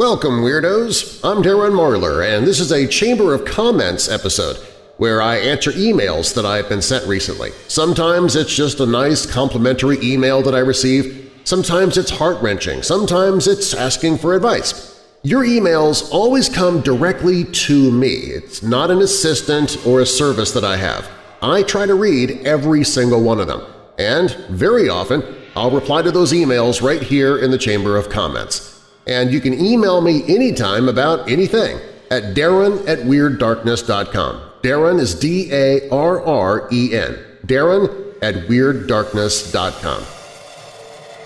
Welcome, Weirdos! I'm Darren Marlar, and this is a Chamber of Comments episode where I answer emails that I've been sent recently. Sometimes it's just a nice complimentary email that I receive, sometimes it's heart-wrenching, sometimes it's asking for advice. Your emails always come directly to me. It's not an assistant or a service that I have. I try to read every single one of them, and very often I'll reply to those emails right here in the Chamber of Comments. And you can email me anytime about anything at darren@weirddarkness.com. Darren is D-A-R-R-E-N, darren@weirddarkness.com.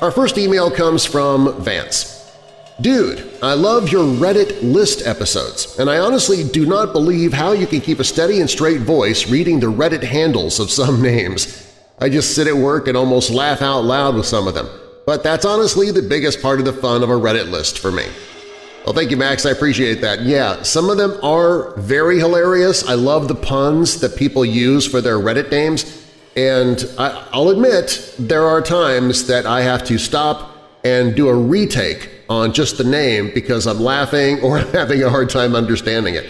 Our first email comes from Vance. Dude, I love your Reddit list episodes, and I honestly do not believe how you can keep a steady and straight voice reading the Reddit handles of some names. I just sit at work and almost laugh out loud with some of them. But that's honestly the biggest part of the fun of a Reddit list for me. Well, thank you, Max. I appreciate that. Yeah, some of them are very hilarious. I love the puns that people use for their Reddit names. And I'll admit there are times that I have to stop and do a retake on just the name because I'm laughing or I'm having a hard time understanding it.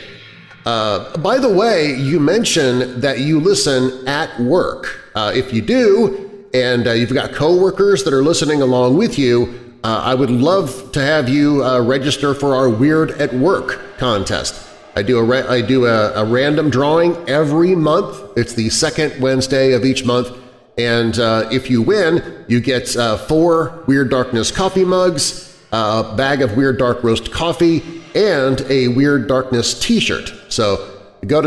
By the way, you mentioned that you listen at work. If you do, and you've got coworkers that are listening along with you, I would love to have you register for our Weird at Work contest. I do a random drawing every month. It's the second Wednesday of each month, and if you win, you get 4 Weird Darkness coffee mugs, a bag of Weird Dark Roast coffee, and a Weird Darkness t-shirt. So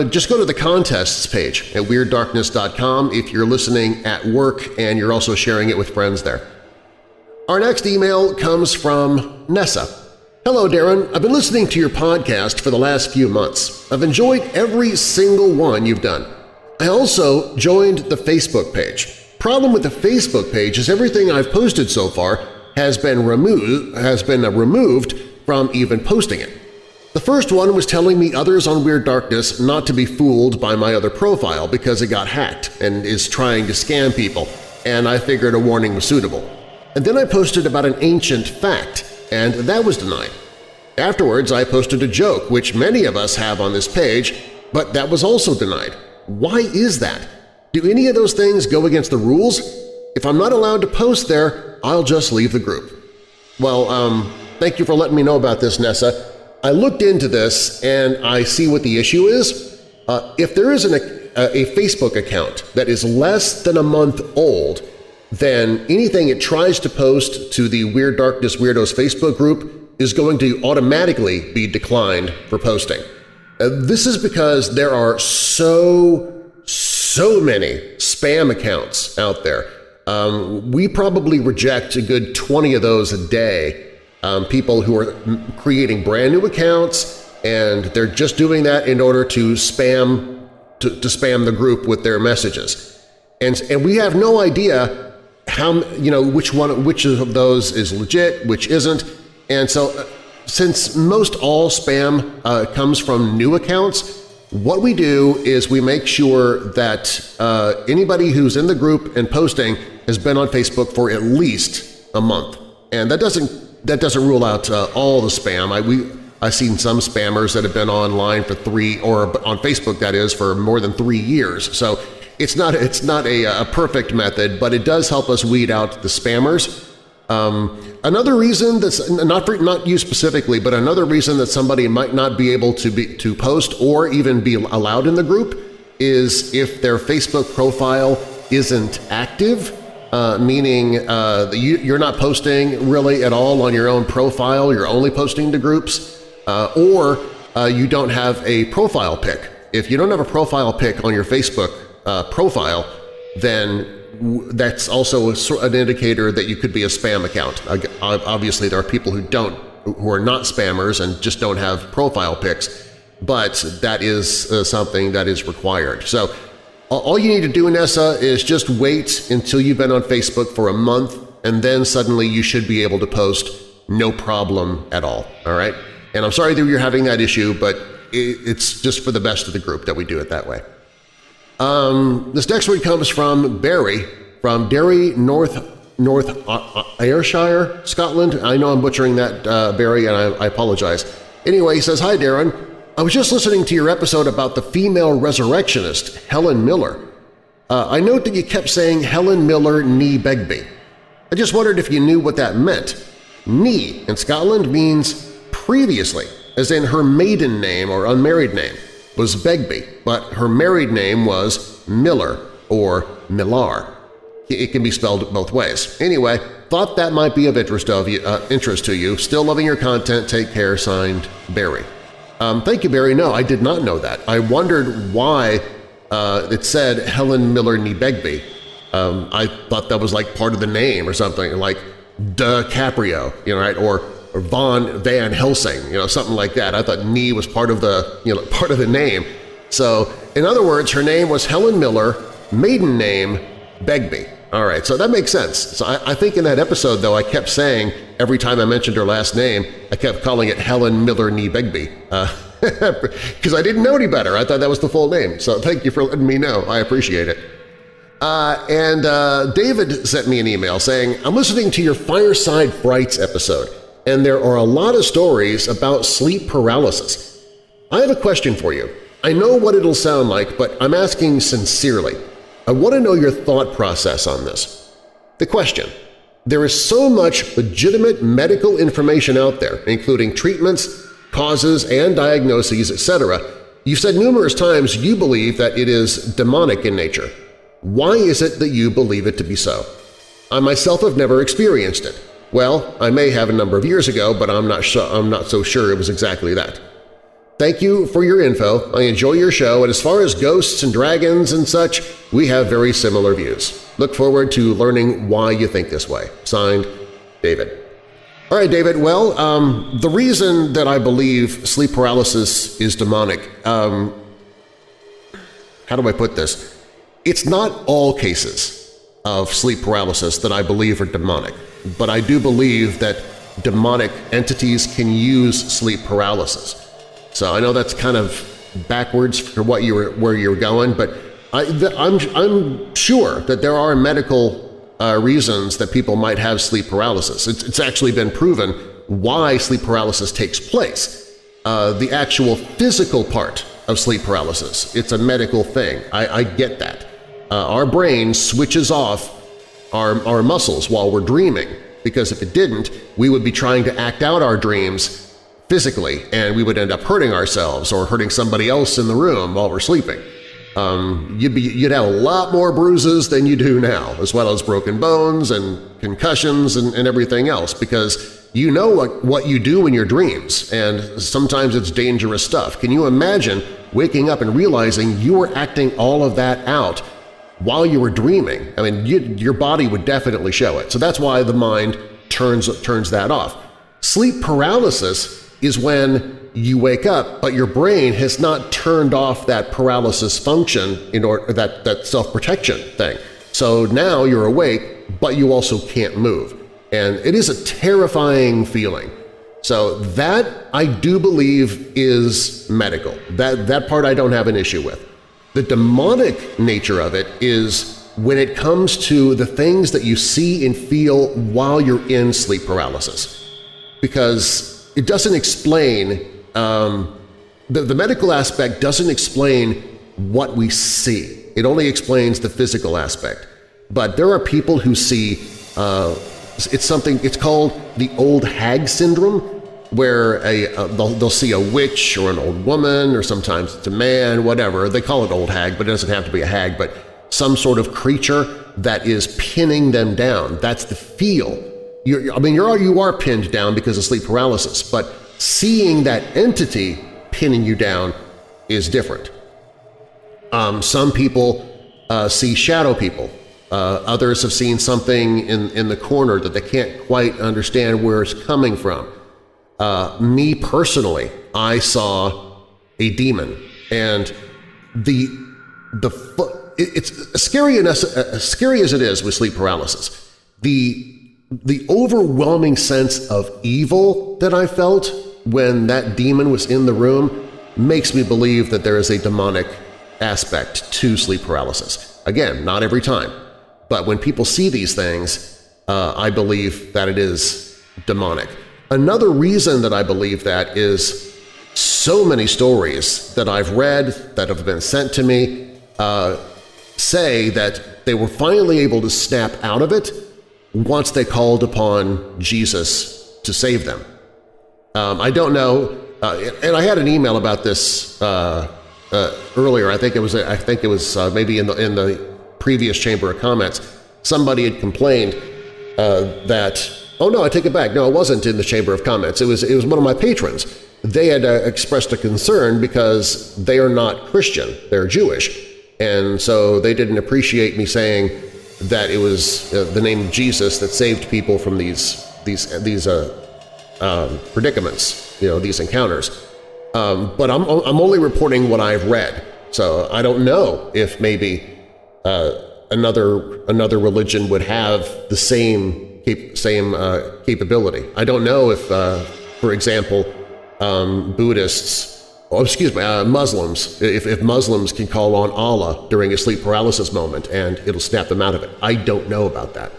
just go to the contests page at WeirdDarkness.com if you're listening at work and you're also sharing it with friends there. Our next email comes from Nessa. Hello, Darren. I've been listening to your podcast for the last few months. I've enjoyed every single one you've done. I also joined the Facebook page. Problem with the Facebook page is everything I've posted so far has been removed from even posting it. The first one was telling me others on Weird Darkness not to be fooled by my other profile because it got hacked and is trying to scam people, and I figured a warning was suitable. And then I posted about an ancient fact, and that was denied. Afterwards, I posted a joke, which many of us have on this page, but that was also denied. Why is that? Do any of those things go against the rules? If I'm not allowed to post there, I'll just leave the group. Well, thank you for letting me know about this, Nessa. I looked into this and I see what the issue is. If there is a Facebook account that is less than a month old, then anything it tries to post to the Weird Darkness Weirdos Facebook group is going to automatically be declined for posting. This is because there are so many spam accounts out there. We probably reject a good 20 of those a day. People who are creating brand new accounts, and they're just doing that in order to spam the group with their messages, and we have no idea how, you know, which of those is legit, which isn't, and so since most all spam comes from new accounts, what we do is we make sure that anybody who's in the group and posting has been on Facebook for at least a month, and that doesn't rule out all the spam. I've seen some spammers that have been online for on Facebook, that is, for more than 3 years. So it's not a perfect method, but it does help us weed out the spammers. Another reason that's not you specifically, but another reason that somebody might not be able to post or even be allowed in the group is if their Facebook profile isn't active. Meaning you're not posting really at all on your own profile, you're only posting to groups, or you don't have a profile pic. If you don't have a profile pic on your Facebook profile, then that's also an indicator that you could be a spam account. Obviously, there are people who are not spammers and just don't have profile pics, but that is something that is required. So, all you need to do, Nessa, is just wait until you've been on Facebook for a month, and then suddenly you should be able to post no problem at all right? And I'm sorry that you're having that issue, but it's just for the best of the group that we do it that way. This next one comes from Barry from Derry, North North Ayrshire, Scotland. I know I'm butchering that, Barry, and I apologize. Anyway, he says, "Hi, Darren. I was just listening to your episode about the female resurrectionist, Helen Millar. I note that you kept saying Helen Millar née Begbie. I just wondered if you knew what that meant. Née in Scotland means previously, as in her maiden name or unmarried name was Begbie, but her married name was Miller or Millar. It can be spelled both ways. Anyway, thought that might be of interest to you. Still loving your content. Take care. Signed, Barry." Thank you, Barry. No, I did not know that. I wondered why it said Helen Millar née Begbie. I thought that was like part of the name or something, like DiCaprio, you know, right? Or Van Helsing, you know, something like that. I thought "née" was part of the, you know, part of the name. So, in other words, her name was Helen Millar, maiden name Begbie. All right, so that makes sense. So I think in that episode, though, I kept saying every time I mentioned her last name, I kept calling it Helen Millar née Begbie because I didn't know any better. I thought that was the full name. So thank you for letting me know. I appreciate it. David sent me an email saying, "I'm listening to your Fireside Frights episode, and there are a lot of stories about sleep paralysis. I have a question for you. I know what it'll sound like, but I'm asking sincerely. I want to know your thought process on this. The question: there is so much legitimate medical information out there, including treatments, causes, and diagnoses, etc. You've said numerous times you believe that it is demonic in nature. Why is it that you believe it to be so? I myself have never experienced it. Well, I may have a number of years ago, but I'm not so sure it was exactly that. Thank you for your info. I enjoy your show, and as far as ghosts and dragons and such, we have very similar views. Look forward to learning why you think this way. Signed, David." All right, David, well, the reason that I believe sleep paralysis is demonic, how do I put this? It's not all cases of sleep paralysis that I believe are demonic, but I do believe that demonic entities can use sleep paralysis. So I know that's kind of backwards for what you were, where you were going, but I'm sure that there are medical reasons that people might have sleep paralysis. It's actually been proven why sleep paralysis takes place. The actual physical part of sleep paralysis, it's a medical thing. I get that. Our brain switches off our muscles while we're dreaming, because if it didn't, we would be trying to act out our dreams physically, and we would end up hurting ourselves or hurting somebody else in the room while we're sleeping. You'd have a lot more bruises than you do now, as well as broken bones and concussions and everything else, because you know what you do in your dreams, and sometimes it's dangerous stuff. Can you imagine waking up and realizing you were acting all of that out while you were dreaming? I mean, your body would definitely show it. So that's why the mind turns that off. Sleep paralysis is when you wake up, but your brain has not turned off that paralysis function, in order that self-protection thing. So now you're awake, but you also can't move. And it is a terrifying feeling. So that, I do believe, is medical. That part I don't have an issue with. The demonic nature of it is when it comes to the things that you see and feel while you're in sleep paralysis. Because it doesn't explain, the medical aspect doesn't explain what we see. It only explains the physical aspect. But there are people who see, it's called the old hag syndrome, where they'll see a witch or an old woman, or sometimes it's a man, whatever. They call it old hag, but it doesn't have to be a hag, but some sort of creature that is pinning them down. That's the feel. You are pinned down because of sleep paralysis, but seeing that entity pinning you down is different. Some people see shadow people. Others have seen something in the corner that they can't quite understand where it's coming from. Me personally, I saw a demon, and it's scary as it is with sleep paralysis. The overwhelming sense of evil that I felt when that demon was in the room makes me believe that there is a demonic aspect to sleep paralysis. Again, not every time, but when people see these things, I believe that it is demonic. Another reason that I believe that is so many stories that I've read that have been sent to me say that they were finally able to snap out of it once they called upon Jesus to save them. I don't know, and I had an email about this earlier. I think it was maybe in the previous Chamber of Comments. Somebody had complained that, oh no, I take it back. No, it wasn't in the Chamber of Comments. It was one of my patrons. They had expressed a concern because they are not Christian; they're Jewish, and so they didn't appreciate me saying that it was the name of Jesus that saved people from these predicaments, you know, these encounters. But I'm only reporting what I've read, so I don't know if maybe another religion would have the same capability. I don't know if, for example, Muslims, if Muslims can call on Allah during a sleep paralysis moment and it'll snap them out of it. I don't know about that.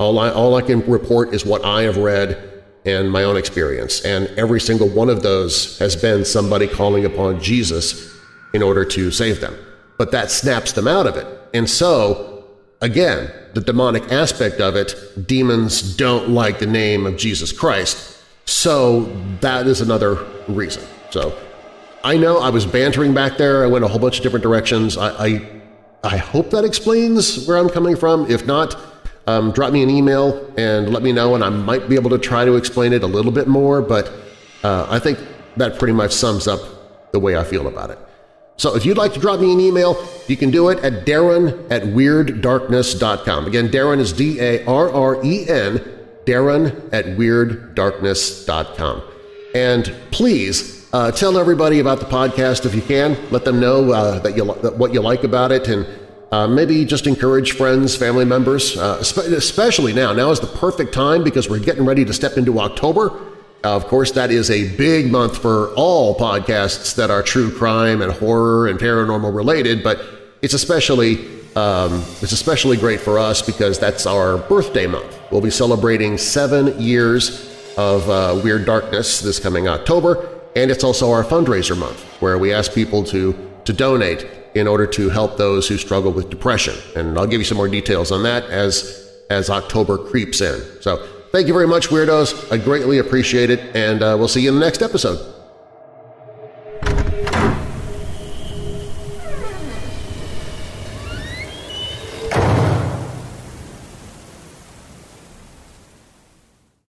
All I can report is what I have read and my own experience, and every single one of those has been somebody calling upon Jesus in order to save them. But that snaps them out of it. And so, again, the demonic aspect of it, demons don't like the name of Jesus Christ, so that is another reason. So I know I was bantering back there, I went a whole bunch of different directions. I hope that explains where I'm coming from. If not, drop me an email and let me know, and I might be able to try to explain it a little bit more, but I think that pretty much sums up the way I feel about it. So if you'd like to drop me an email, you can do it at darren@weirddarkness.com. Again, Darren is D-A-R-R-E-N, darren@weirddarkness.com. And please tell everybody about the podcast if you can. Let them know what you like about it, and maybe just encourage friends, family members, especially now. Now is the perfect time because we're getting ready to step into October. Of course, that is a big month for all podcasts that are true crime and horror and paranormal related, but it's especially great for us because that's our birthday month. We'll be celebrating 7 years of Weird Darkness this coming October, and it's also our fundraiser month where we ask people to donate in order to help those who struggle with depression. And I'll give you some more details on that as October creeps in. So thank you very much, Weirdos. I greatly appreciate it, and we'll see you in the next episode.